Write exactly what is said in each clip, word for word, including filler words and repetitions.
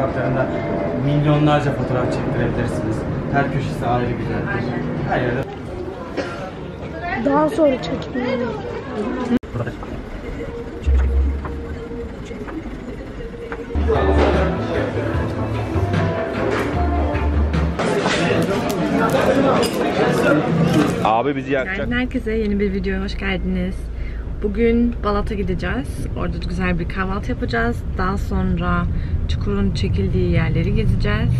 sokaklarında milyonlarca fotoğraf çektirebilirsiniz. Her köşesi ayrı güzeldir. Her yerde. Daha sonra çekmeyelim. Abi bizi yakacak. Herkese yeni bir videoya hoş geldiniz. Bugün Balat'a gideceğiz. Orada güzel bir kahvaltı yapacağız. Daha sonra Çukur'un çekildiği yerleri gezeceğiz.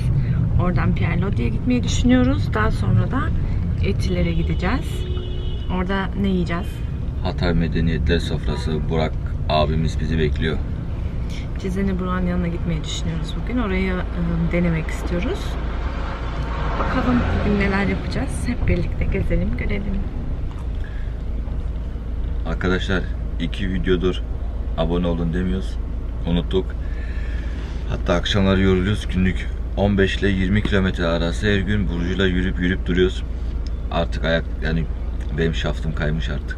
Oradan Pier Lotti'ye gitmeyi düşünüyoruz. Daha sonra da Etiler'e gideceğiz. Orada ne yiyeceğiz? Hatay Medeniyetler Sofrası. Burak abimiz bizi bekliyor. Czn Burak'ın yanına gitmeyi düşünüyoruz bugün. Orayı ıı, denemek istiyoruz. Bakalım bugün neler yapacağız. Hep birlikte gezelim, görelim. Arkadaşlar iki videodur abone olun demiyoruz. Unuttuk. Hatta akşamları yoruluyoruz. Günlük on beş ile yirmi kilometre arası her gün Burcu'yla yürüyüp yürüyüp duruyoruz. Artık ayak, yani benim şaftım kaymış artık.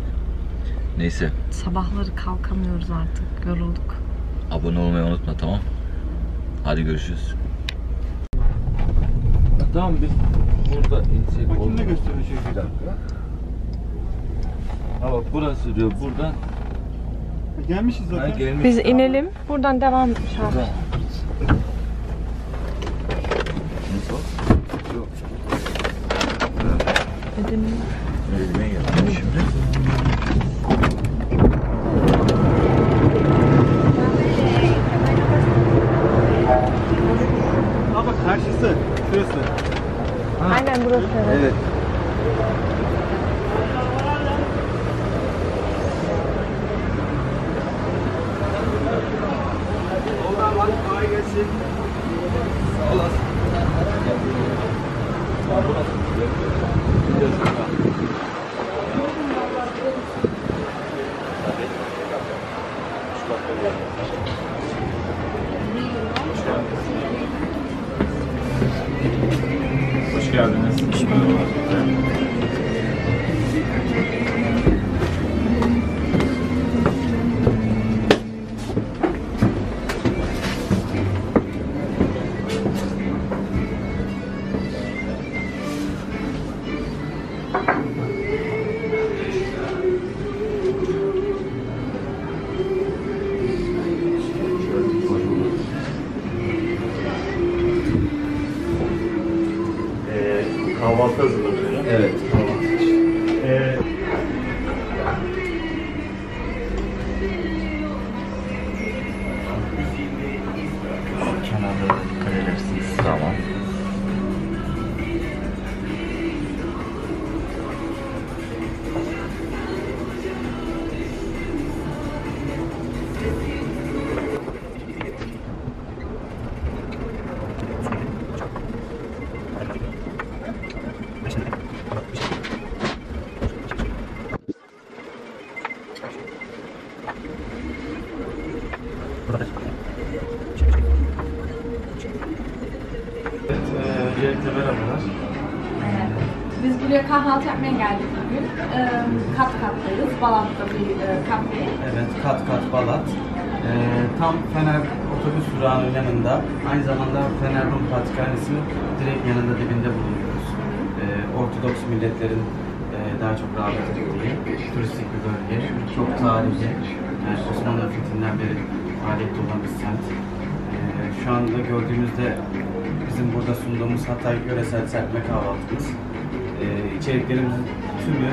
Neyse. Sabahları kalkamıyoruz artık. Yorulduk. Abone olmayı unutma, tamam. Hadi görüşürüz. Tamam, biz burada insek oldu. Bakın ne gösteriyor şey, bir dakika. Ha bak, burası diyor, buradan. Gelmişiz zaten. Gelmiş. Biz inelim, buradan devam. Buradan. Nasıl? Yok. Dedim. Elime geldi şimdi. Evet. Hoş geldiniz. Hoş bulduk. Kahvaltı hazırlanıyor. Evet, kahvaltı. Ee, kenarda dikkat edersiniz. Tamam. Biz buraya kahvaltı yapmaya geldik bugün. Ee, kat kattayız. Balat'ta bir kahve. Evet, kat kat Balat. Ee, tam Fener otobüs durağının yanında. Aynı zamanda Fener Rum Patrikhanesi'nin direkt yanında dibinde bulunuyoruz. Ee, Ortodoks milletlerin e, daha çok rağbet ettiği turistik bir bölge. Çok tarihi. Yani Osmanlı fethinden beri faaliyette olan bir semt. Ee, şu anda gördüğümüzde bizim burada sunduğumuz Hatay yöresel serpme kahvaltımız. Ee, içeriklerimizin tümü e,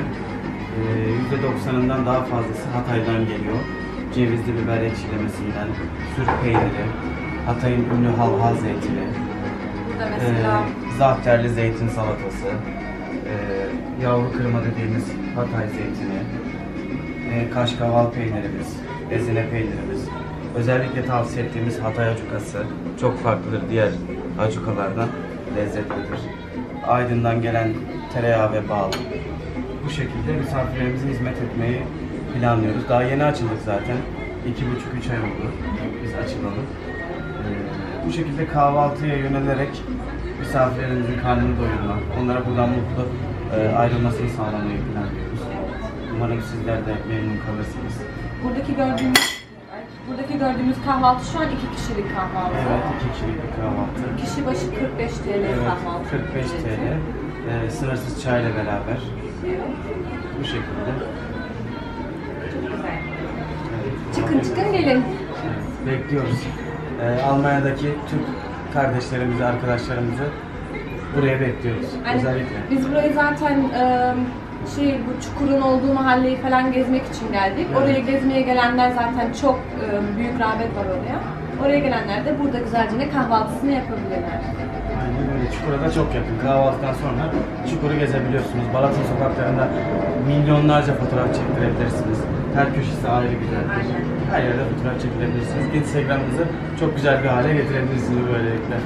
yüzde doksanından daha fazlası Hatay'dan geliyor. Cevizli biber ekşilemesinden, sür peyniri, Hatay'ın ünlü halhal zeytini, mesela... e, zahterli zeytin salatası, e, yavru kırma dediğimiz Hatay zeytini, e, kaşkaval peynirimiz, ezine peynirimiz, özellikle tavsiye ettiğimiz Hatay acukası çok farklıdır diğer acukalardan, lezzetlidir. Aydın'dan gelen tereyağı ve bal. Bu şekilde misafirlerimize hizmet etmeyi planlıyoruz. Daha yeni açıldık zaten. iki buçuk üç ay oldu biz açılalım. Ee, bu şekilde kahvaltıya yönelerek misafirlerimizin karnını doyurma, onlara buradan mutlu e, ayrılmasını sağlamayı planlıyoruz. Umarım sizler de memnun kalırsınız. Buradaki gördüğünüz Buradaki gördüğümüz kahvaltı şu an iki kişilik kahvaltı. Evet, iki kişilik bir kahvaltı. Kişi başı kırk beş TL evet, kahvaltı. kırk beş TL. Ee, sınırsız çayla beraber. Evet. Bu şekilde. Çok güzel. Evet. Çıkın çıkın gelin. Evet, bekliyoruz. Ee, Almanya'daki Türk kardeşlerimizi, arkadaşlarımızı buraya bekliyoruz. Yani özellikle. Biz burayı zaten ıı, şey bu Çukur'un olduğu mahalleyi falan gezmek için geldik. Evet. Oraya gezmeye gelenler zaten çok ıı, büyük rağbet var oraya. Oraya gelenler de burada güzelce kahvaltısını yapabilirler. Aynen öyle. Çukur'a da çok yakın. Kahvaltıdan sonra Çukur'u gezebiliyorsunuz. Balat'ın sokaklarında milyonlarca fotoğraf çektirebilirsiniz. Her köşesi ayrı güzeldir. Her yerde fotoğraf çekilebilirsiniz. Instagram'ınızı çok güzel bir hale getirebilirsiniz böylelikle.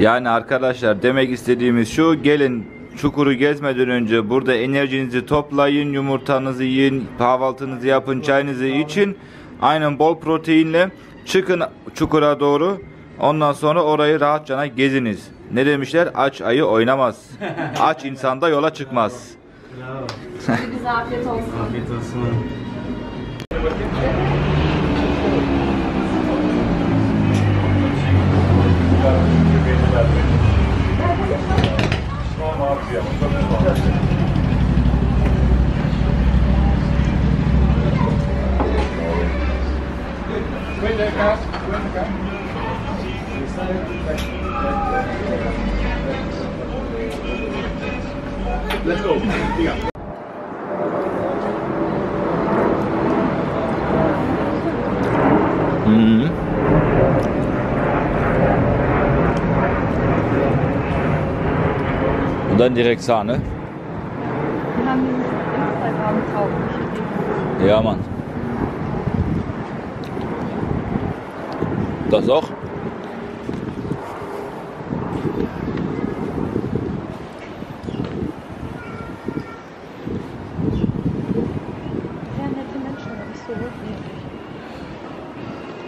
Yani arkadaşlar demek istediğimiz şu, gelin Çukur'u gezmeden önce burada enerjinizi toplayın, yumurtanızı yiyin, kahvaltınızı yapın, çayınızı için. Aynen bol proteinle çıkın Çukur'a doğru, ondan sonra orayı rahatça geziniz. Ne demişler? Aç ayı oynamaz. Aç insan da yola çıkmaz. Bravo. Şimdi bize afiyet olsun. Afiyet olsun. Let's go. Hmm. Und dann direkt Sahne. Wir haben den ja, Mann. Das auch.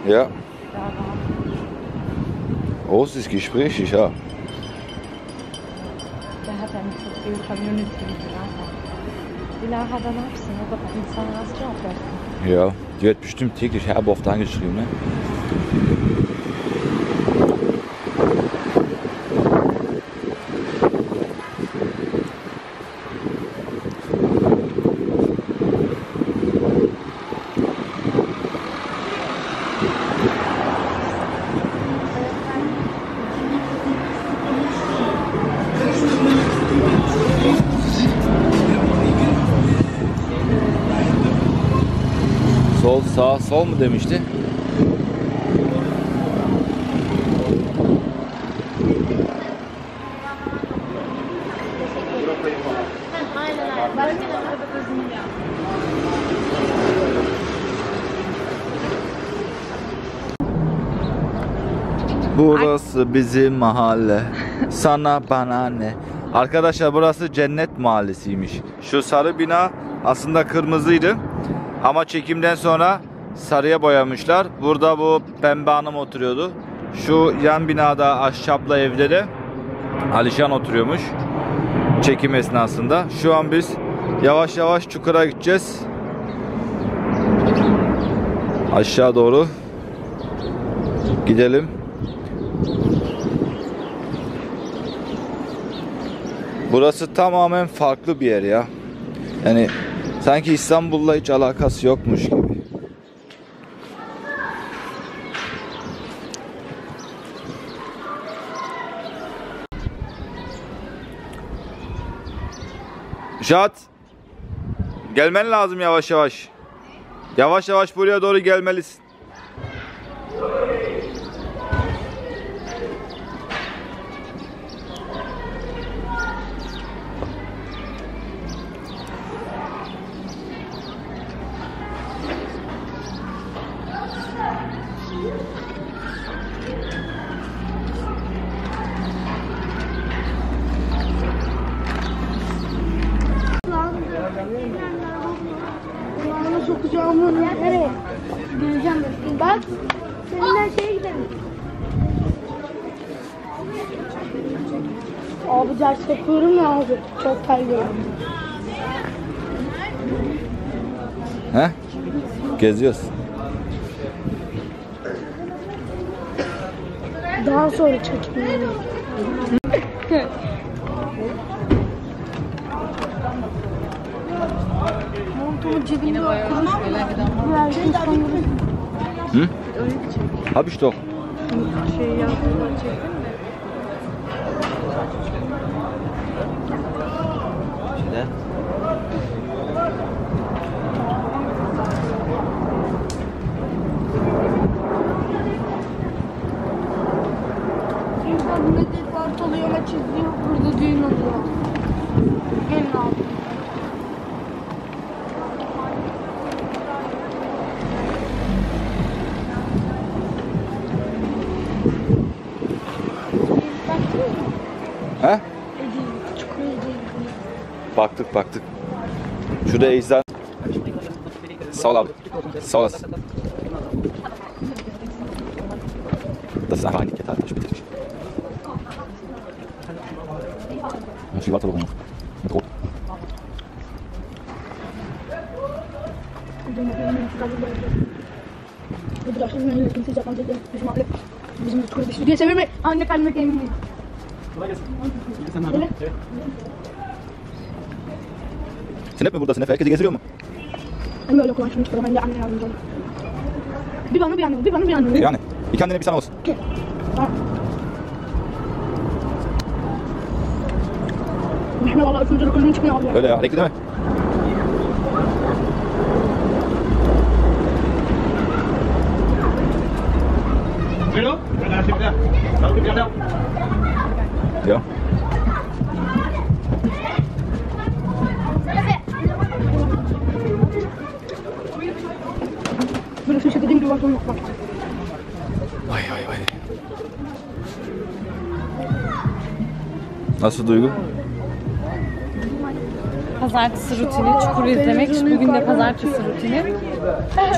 Ja. Großes Gespräch, ja. Der hat ja nicht so viel Community wie Lara. Die Lara danach ist aber bei Instagram hast du auch gleich. Ja, die wird bestimmt täglich herbe oft angeschrieben, ne? Sol, sağ, sol mu demişti? Burası bizim mahalle. Sana bana ne? Arkadaşlar burası Cennet Mahallesi'ymiş. Şu sarı bina aslında kırmızıydı. Ama çekimden sonra sarıya boyamışlar. Burada bu pembe hanım oturuyordu. Şu yan binada ahşapla evde de Alişan oturuyormuş. Çekim esnasında. Şu an biz yavaş yavaş Çukur'a gideceğiz. Aşağı doğru gidelim. Burası tamamen farklı bir yer ya. Yani sanki İstanbul'la hiç alakası yokmuş gibi. Şahat, gelmen lazım yavaş yavaş. Yavaş yavaş buraya doğru gelmelisin. Abi ders yapıyorum ya abi, çok terliyorum. He? Geziyoruz. Daha sonra çocuklarım. Montumun cebinde okumam mı? Hı? Hab ich doch. Şey yazdılar, çektim mi? Şöyle. Burada düğün oluyor. Gelin abi. He? Baktık baktık. Şurada eczan. Sağ ol abi. Sağ olasın. Das Ahani getartmış bitirmiş. Şey var tabi bunun. Rot. Anne kalmak emin değil. Sen hep mi buradasın? Herkesi geziliyor mu? Ben böyle okula açmış. Ben de anne yardımcı olayım. Bir bana bir anne, bir bana bir anne. Yani. Bir kendine bir sana olsun. Öyle ya, renkli değil mi? Ya. Vay vay vay. Nasıl duygu? Pazartesi rutini, Çukur'u izlemek, bugün de pazartesi rutini,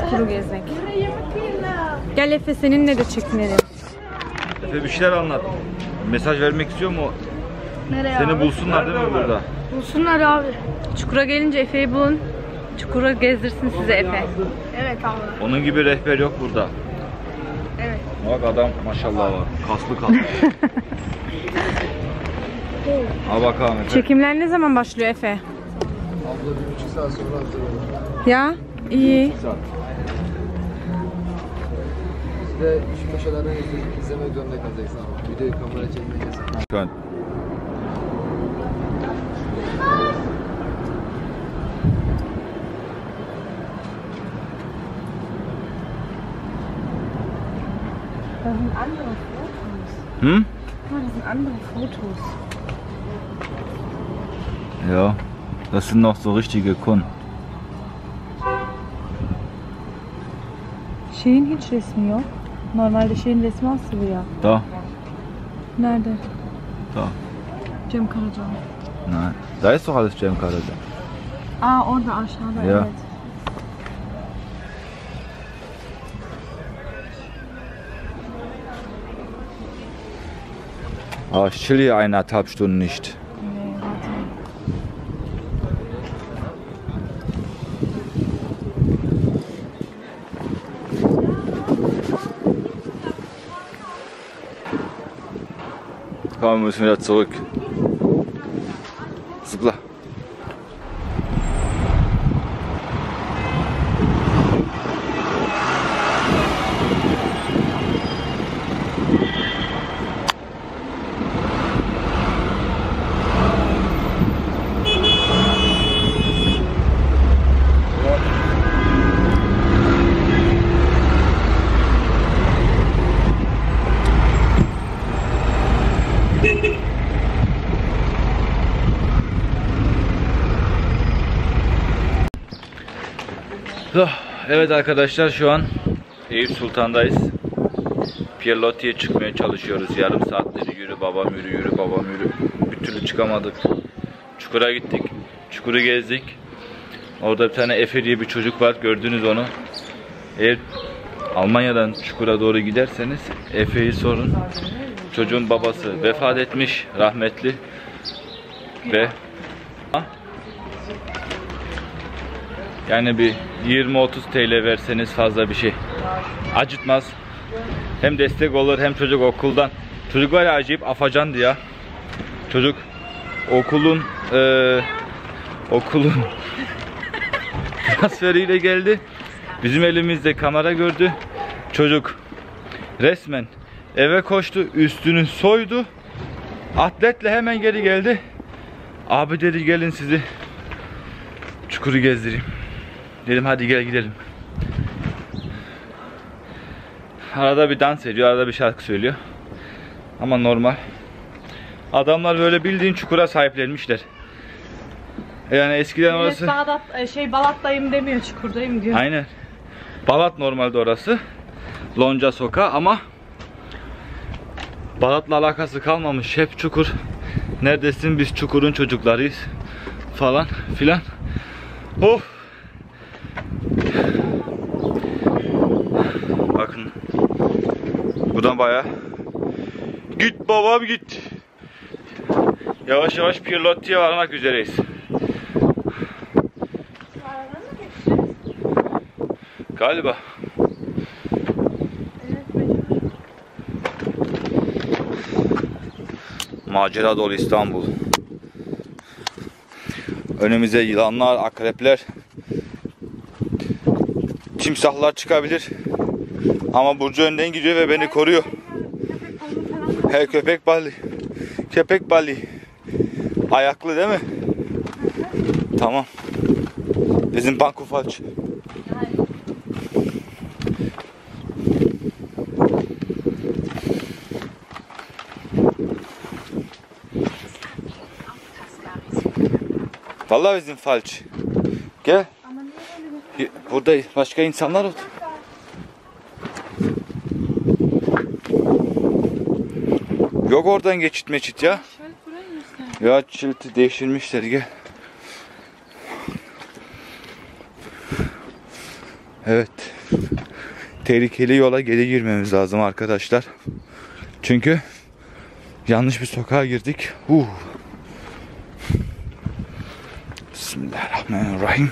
Çukur'u gezmek. Gel Efe, seninle de çekinelim. Efe bir şeyler anlat. Mesaj vermek istiyor mu? Nereye seni abi? Bulsunlar değil mi burada? Bulsunlar abi. Çukur'a gelince Efe'yi bulun. Çukur'a gezdirsin size Efe. Evet abi. Onun gibi rehber yok burada. Evet. Bak adam maşallah var. Kaslı kaslı. Al bakalım Efe. Çekimler ne zaman başlıyor Efe? Abla bir buçuk saat sonra hazırlanıyor. Ya iyi. Biz de şu köşelerden izlemek zorunda kalacaksın ama videoyu kamera çekmeyeceksin. Şöyle. Hı? Ja. Das sind noch so richtige Kunden. Şeyin hiç resmi yok. Normalde şeyin resmi asılı ya. Da. Nerede? Da. Cem Karaca. Nein. Da ist doch alles Cem Karaca. Aa orada aşağıda ja. Evet. Aber ich chill hier eineinhalb Stunden nicht. Komm, wir müssen wieder zurück. Zıpla. Evet arkadaşlar, şu an Eyüp Sultan'dayız. Pier Lotti'ye çıkmaya çalışıyoruz. Yarım saatleri yürü babam yürü yürü babam yürü. Bir türlü çıkamadık. Çukur'a gittik. Çukur'u gezdik. Orada bir tane Efe diye bir çocuk var. Gördünüz onu. Eğer Almanya'dan Çukur'a doğru giderseniz Efe'yi sorun. Çocuğun babası vefat etmiş. Rahmetli. Ve yani bir yirmi otuz TL verseniz fazla bir şey acıtmaz. Hem destek olur hem çocuk okuldan Çocuk var ya, acayip afacandı ya. Çocuk okulun e, okulun transferiyle geldi. Bizim elimizde kamera gördü. Çocuk resmen eve koştu, üstünü soydu. Atletle hemen geri geldi. Abi dedi, gelin sizi Çukur'u gezdireyim. Dedim hadi gel gidelim. Arada bir dans ediyor, arada bir şarkı söylüyor. Ama normal. Adamlar böyle bildiğin Çukur'a sahiplenmişler. Yani eskiden millet orası... Bağdat, şey, Balat'tayım demiyor, Çukur'dayım diyor. Aynen. Balat normalde orası. Lonca sokağı ama Balat'la alakası kalmamış. Hep Çukur. Neredesin, biz Çukur'un çocuklarıyız. Falan filan. Of. Bakın. Buradan bayağı. Git babam git. Yavaş yavaş Pier Lotti'ye varmak üzereyiz. Galiba. Macera dolu İstanbul. Önümüze yılanlar, akrepler, timsahlar çıkabilir. Ama Burcu önden gidiyor ve beni koruyor. He, köpek balığı. Köpek balığı. Ayaklı değil mi? Tamam. Bizim banko falç. Vallahi bizim falç. Gel. Burada başka insanlar otur. Yok oradan geçit meçit ya. Ya çilti değiştirmişler, gel. Evet. Tehlikeli yola geri girmemiz lazım arkadaşlar. Çünkü yanlış bir sokağa girdik. Uh. Bismillahirrahmanirrahim.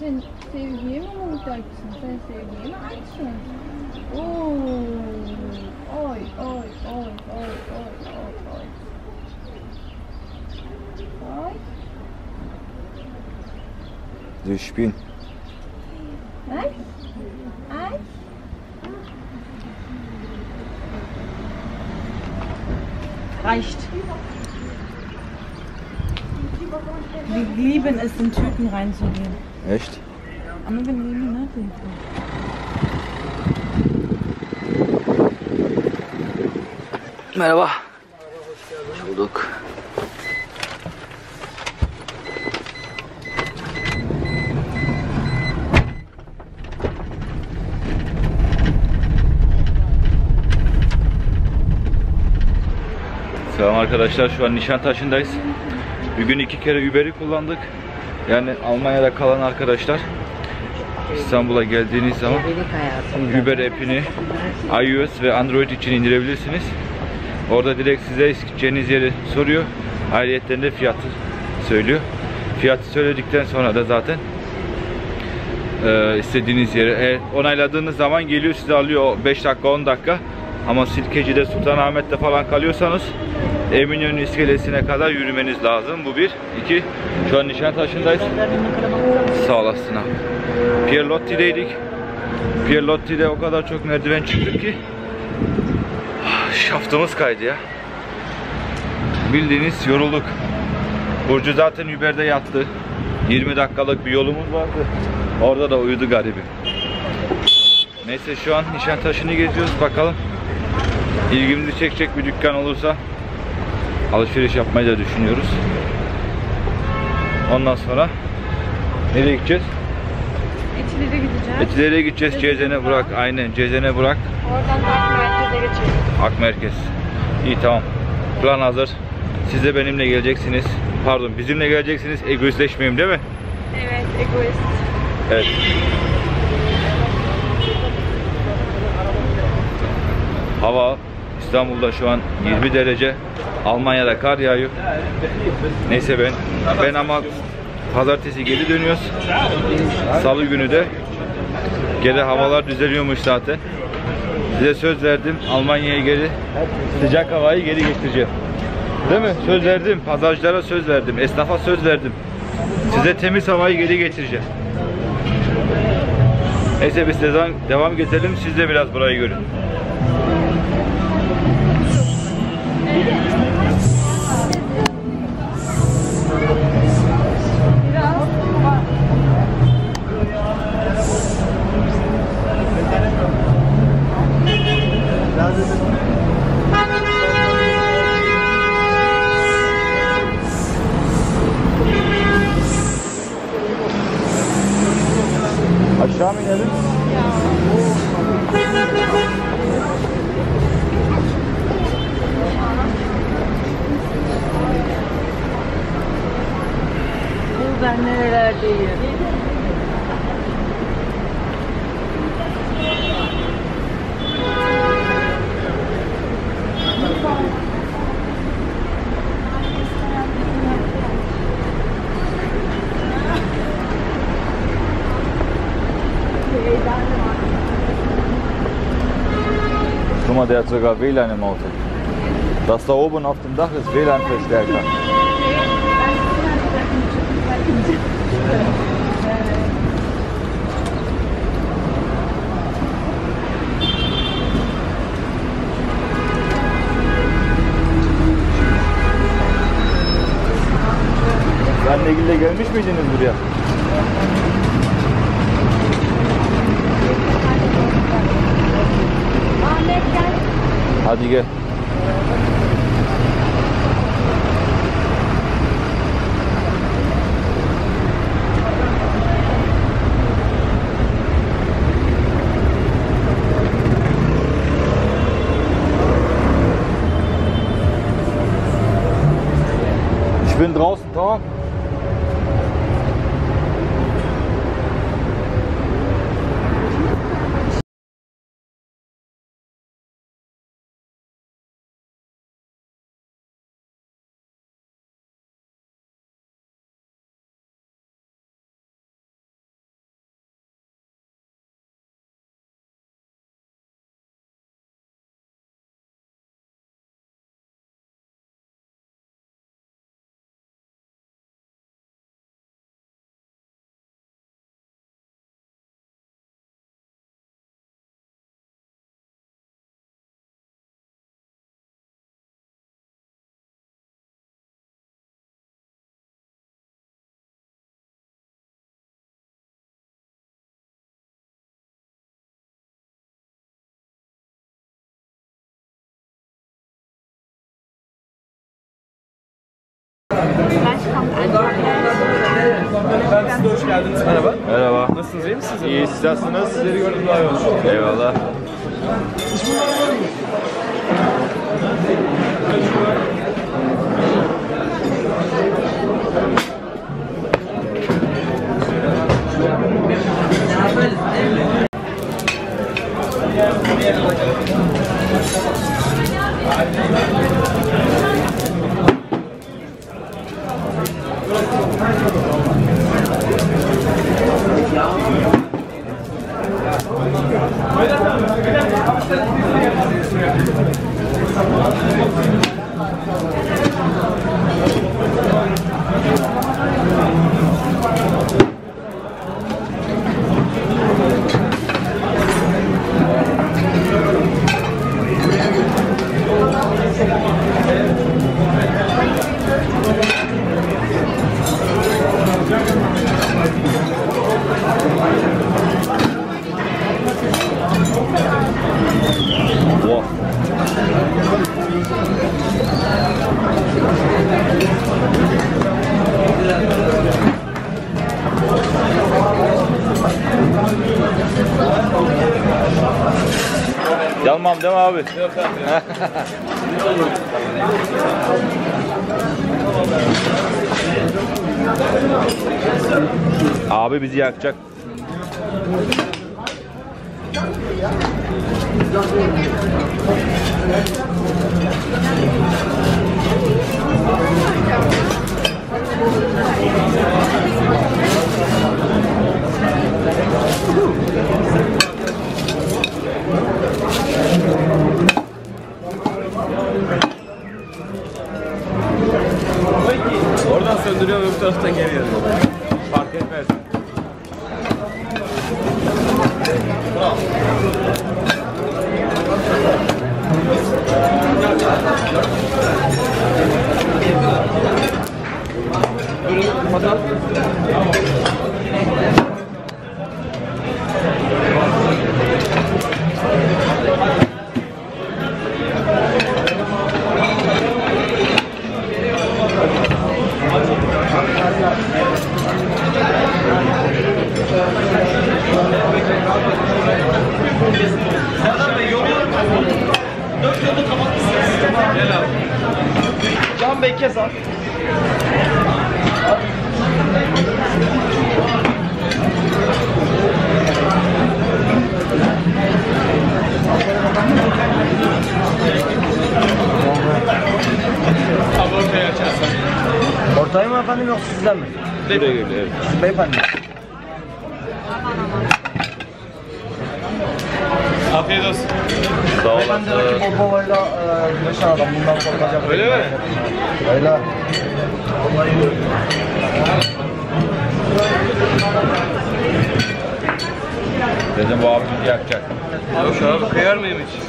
Sen sevgiye mi olmak dersin? Sen sevgiye mi açsın? Oy, oy, oy, oy, oy, oy, oy. Oy. Düşbin. Ay, ay. Reicht. Wir lieben es, in Tüten reinzugehen. Echt? Ama ben elimi ne yapayım? Merhaba. Hoş bulduk. Selam arkadaşlar, şu an Nişantaşı'ndayız. Bugün iki kere Uber'i kullandık. Yani Almanya'da kalan arkadaşlar İstanbul'a geldiğiniz zaman Uber app'ini iOS ve Android için indirebilirsiniz. Orada direkt size gideceğiniz yeri soruyor. Ayrıyetten de fiyatı söylüyor. Fiyatı söyledikten sonra da zaten e, istediğiniz yere e, onayladığınız zaman geliyor, size alıyor beş dakika on dakika. Ama Silkeci'de, Sultanahmet'te falan kalıyorsanız Eminönü iskelesine kadar yürümeniz lazım. Bu bir. İki, şu an Nişantaşı'ndayız. Sağ olasın abi. Pier Lotti'deydik. Pier Lotti'de o kadar çok merdiven çıktık ki şaftımız kaydı ya. Bildiğiniz yorulduk. Burcu zaten Uber'de yattı. yirmi dakikalık bir yolumuz vardı. Orada da uyudu garibi. Neyse, şu an Nişantaşı'nı geziyoruz. Bakalım ilgimizi çekecek bir dükkan olursa alışveriş yapmayı da düşünüyoruz. Ondan sonra nereye gideceğiz? Etilere gideceğiz. Etilere gideceğiz. Czn Burak. Aynen, Czn Burak. Oradan da Akmerkez'e geçeceğiz. Akmerkez. İyi, tamam. Plan hazır. Siz de benimle geleceksiniz. Pardon, bizimle geleceksiniz. Egoistleşmeyeyim değil mi? Evet, egoist. Evet. Hava İstanbul'da şu an yirmi derece. Almanya'da kar yağıyor. Neyse ben ben ama pazartesi geri dönüyoruz. Salı günü de geri havalar düzeliyormuş zaten. Size söz verdim, Almanya'ya geri sıcak havayı geri getireceğim. Değil mi? Söz verdim. Pazarcılara söz verdim. Esnafa söz verdim. Size temiz havayı geri getireceğim. Neyse biz devam, devam gezelim. Siz de biraz burayı görün. Aşağı mı inelim? Ben nerelerdeyim? Guck mal, der hat sogar W L A N im Auto. Das da oben auf dem Dach ist W L A N-Verstärker. Benle gelmiş miydiniz buraya? Ahmet gel. Hadi gel. Ich bin draußen, Tag. Gleich kommt ein Fahrrad. Hoş geldiniz. Merhaba. Merhaba. Nasılsınız? İyi misiniz? İyi, siz nasılsınız? Sizleri gördüm, daha iyi oldu. Eyvallah. Thank you. Çalmam değil mi abi? Yok abi. Abi bizi yakacak. Oradan söndürüyorum, öbür taraftan geliyorum. Fark etmez. Ortayı mı efendim yoksa sizden mi? Değil değil değil. Beyefendi. Afiyet olsun. Sağ olun. Beyefendi rakip o kovayla güneşen adam. Bundan korkacak. Öyle mi? Öyle. Vallahi iyi. Dedim bu abi bizi yakacak. Abi şu abi kıyar mıyım hiç?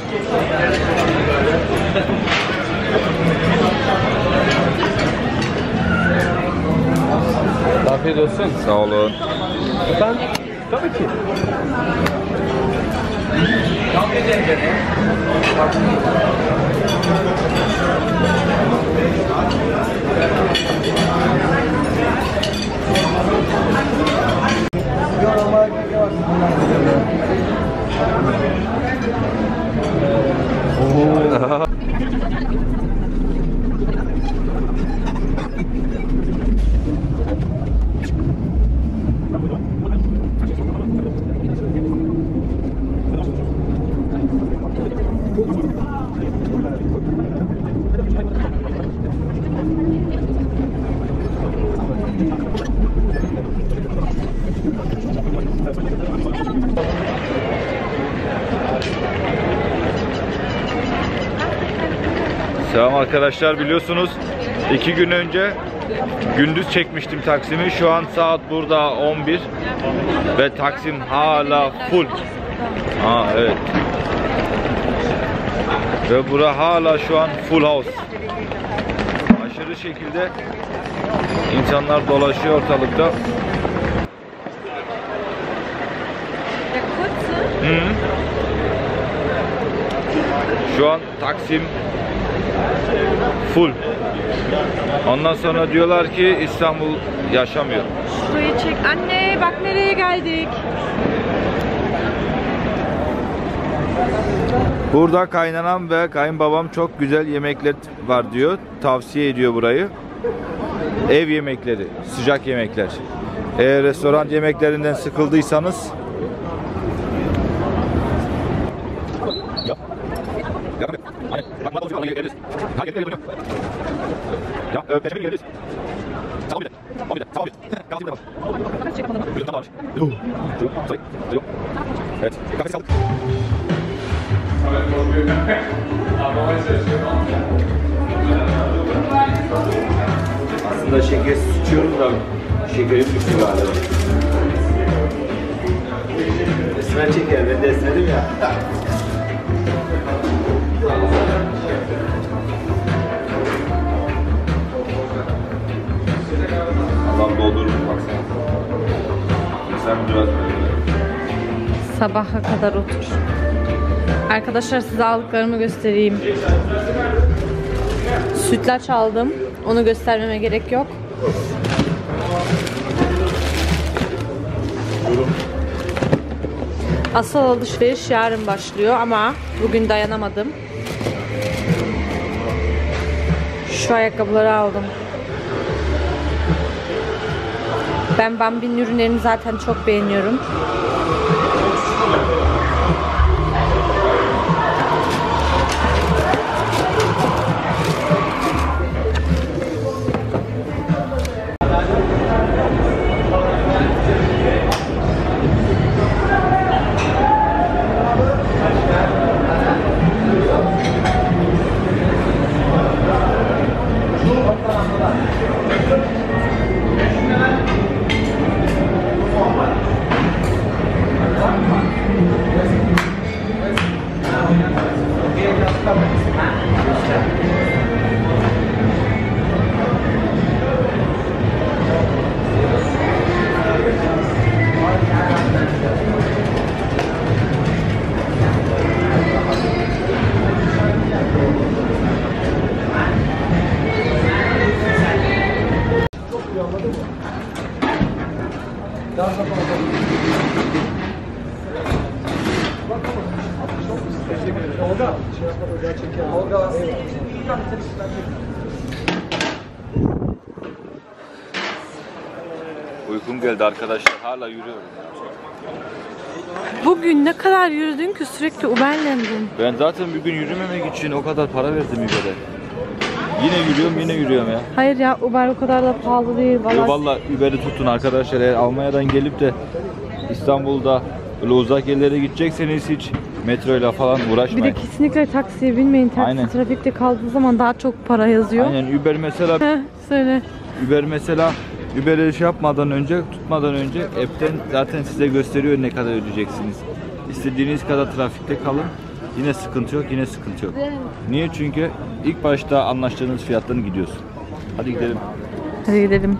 Afiyet olsun. Sağ olun. Ben tabii ki. Selam arkadaşlar, biliyorsunuz iki gün önce gündüz çekmiştim Taksim'i. Şu an saat burada on bir ve Taksim hala full. Ha evet. Ve bura hala şu an full house. Aşırı şekilde insanlar dolaşıyor ortalıkta. Hı. Şu an Taksim full. Ondan sonra diyorlar ki İstanbul yaşamıyor. Şurayı çek. Anne bak nereye geldik. Burada kaynanam ve kayınbabam çok güzel yemekler var diyor. Tavsiye ediyor burayı. Ev yemekleri, sıcak yemekler. Eğer restoran yemeklerinden sıkıldıysanız evet. Aslında şeker sıçıyorum da şekerim düştü galiba. Esmer çeker, ben de esmedim ya. Adam doldururum baksana. Sen biraz böyle. Sabaha kadar otur. Arkadaşlar size aldıklarımı göstereyim. Sütlaç aldım. Onu göstermeme gerek yok. Asıl alışveriş yarın başlıyor ama bugün dayanamadım. Şu ayakkabıları aldım. Ben Bambi'nin ürünlerini zaten çok beğeniyorum. Uykum geldi arkadaşlar, hala yürüyorum. Bugün ne kadar yürüdün ki, sürekli Uber'lendin. Ben zaten bugün yürümemek için o kadar para verdim Uber'e. Yine yürüyorum, yine yürüyorum ya. Hayır ya, Uber o kadar da pahalı değil. Vallahi, vallahi Uber'i tutun arkadaşlar. Eğer Almanya'dan gelip de İstanbul'da böyle uzak yerlere gidecekseniz hiç metroyla falan uğraşmayın. Bir de kesinlikle taksiye binmeyin. Taksi trafikte kaldığı zaman daha çok para yazıyor. Aynen. Uber mesela söyle. Uber mesela Uber'e şey yapmadan önce, tutmadan önce app'ten zaten size gösteriyor ne kadar ödeyeceksiniz. İstediğiniz kadar trafikte kalın. Yine sıkıntı yok, yine sıkıntı yok. Niye? Çünkü ilk başta anlaştığınız fiyattan gidiyorsun. Hadi gidelim. Hadi gidelim.